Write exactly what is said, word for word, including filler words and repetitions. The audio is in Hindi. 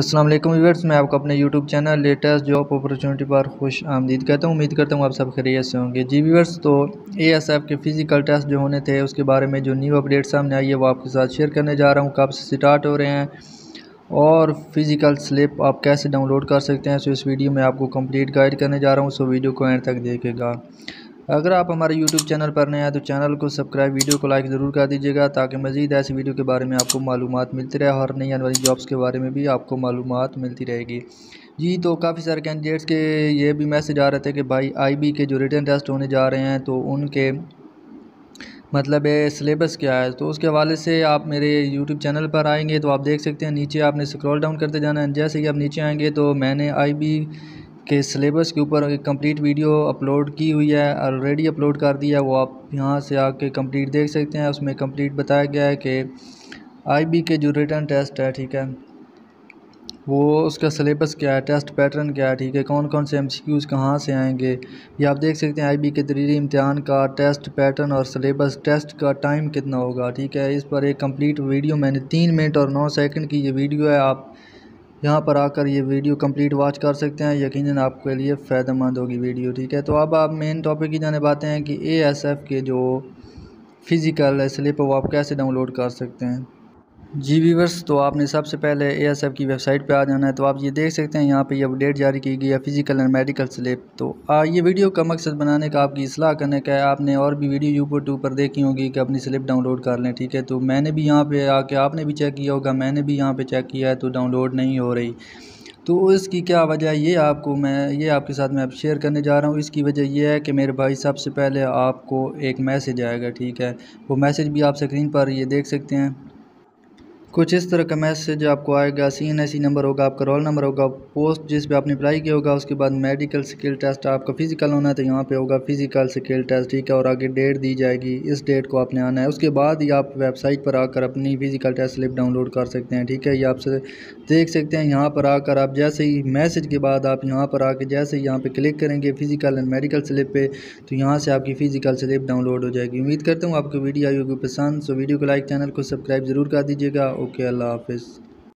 अस्सलाम वालेकुम व्यूअर्स, मैं आपको अपने YouTube channel latest job opportunity पर खुश आमदीद कहता हूँ। उम्मीद करता हूँ आप सब खैरियत से होंगे। जी व्यूअर्स, तो ए एस एफ के फ़िज़िकल टेस्ट जो होने थे उसके बारे में जो न्यू अपडेट सामने आई है वो आपके साथ शेयर करने जा रहा हूँ। कब से स्टार्ट हो रहे हैं और फिज़िकल स्लिप आप कैसे डाउनलोड कर सकते हैं, सो इस वीडियो में आपको कम्प्लीट गाइड करने जा रहा हूँ। सो वीडियो को एंड तक देखिएगा। अगर आप हमारे यूट्यूब चैनल पर नए हैं तो चैनल को सब्सक्राइब, वीडियो को लाइक ज़रूर कर दीजिएगा ताकि मज़ीद ऐसी वीडियो के बारे में आपको मालूमात मिलती रहे और नई आने वाली जॉब्स के बारे में भी आपको मालूमात मिलती रहेगी। जी, तो काफ़ी सारे कैंडिडेट्स के ये भी मैसेज आ रहे थे कि भाई आई बी के जो रिटन टेस्ट होने जा रहे हैं तो उनके मतलब है सिलेबस क्या है, तो उसके हवाले से आप मेरे यूट्यूब चैनल पर आएंगे तो आप देख सकते हैं। नीचे आपने स्क्रॉल डाउन करते जाना है। जैसे कि आप नीचे आएँगे तो मैंने आई बी के सिलेबस के ऊपर एक कंप्लीट वीडियो अपलोड की हुई है, ऑलरेडी अपलोड कर दिया है, वो आप यहाँ से आके कंप्लीट देख सकते हैं। उसमें कंप्लीट बताया गया है कि आई बी के जो रिटन टेस्ट है, ठीक है, वो उसका सिलेबस क्या है, टेस्ट पैटर्न क्या है, ठीक है, कौन कौन से एम सी क्यूज़ कहाँ से आएंगे, ये आप देख सकते हैं। आई बी के तरीके इम्तिहान का टेस्ट पैटर्न और सिलेबस, टेस्ट का टाइम कितना होगा, ठीक है, इस पर एक कंप्लीट वीडियो मैंने तीन मिनट और नौ सेकंड की ये वीडियो है। आप यहाँ पर आकर ये वीडियो कंप्लीट वॉच कर सकते हैं, यकीनन आपके लिए फ़ायदेमंद होगी वीडियो, ठीक है। तो अब आप मेन टॉपिक की जाने बातें हैं कि ए एस एफ के जो फ़िज़िकल स्लिप वो आप कैसे डाउनलोड कर सकते हैं। जी व्यूअर्स, तो आपने सबसे पहले ए एस एफ की वेबसाइट पे आ जाना है। तो आप ये देख सकते हैं, यहाँ पे ये अपडेट जारी की गई है फ़िज़िकल एंड मेडिकल स्लिप। तो आ, ये वीडियो का मकसद बनाने का, आपकी इसलाह करने का है। आपने और भी वीडियो यूट्यूब टू पर देखी होगी कि अपनी स्लिप डाउनलोड कर लें, ठीक है। तो मैंने भी यहाँ पे आके, आपने भी चेक किया होगा, मैंने भी यहाँ पर चेक किया है तो डाउनलोड नहीं हो रही। तो इसकी क्या वजह, ये आपको मैं ये आपके साथ मैं अब शेयर करने जा रहा हूँ। इसकी वजह यह है कि मेरे भाई, सबसे पहले आपको एक मैसेज आएगा, ठीक है, वो मैसेज भी आप स्क्रीन पर ये देख सकते हैं। कुछ इस तरह का मैसेज आपको आएगा। C N S C number होगा, आपका रोल नंबर होगा, पोस्ट जिस पे आपने अप्लाई किया होगा, उसके बाद मेडिकल स्किल टेस्ट आपका फ़िज़िकल होना है तो यहाँ पे होगा फ़िज़िकल स्किल टेस्ट, ठीक है, और आगे डेट दी जाएगी, इस डेट को आपने आना है। उसके बाद ही आप वेबसाइट पर आकर अपनी फ़िज़िकल टेस्ट स्लिप डाउनलोड कर सकते हैं, ठीक है। ये आपसे देख सकते हैं, यहाँ पर आकर आप जैसे ही मैसेज के बाद आप यहाँ पर आकर जैसे ही यहाँ पर क्लिक करेंगे फ़िज़िकल एंड मेडिकल स्लिप पर, तो यहाँ से आपकी फ़िज़िकल स्लिप डाउनलोड हो जाएगी। उम्मीद करता हूँ आपको वीडियो आई होगी पसंद। सो वीडियो को लाइक, चैनल को सब्सक्राइब ज़रूर कर दीजिएगा। ओके, अल्लाह हाफिज़।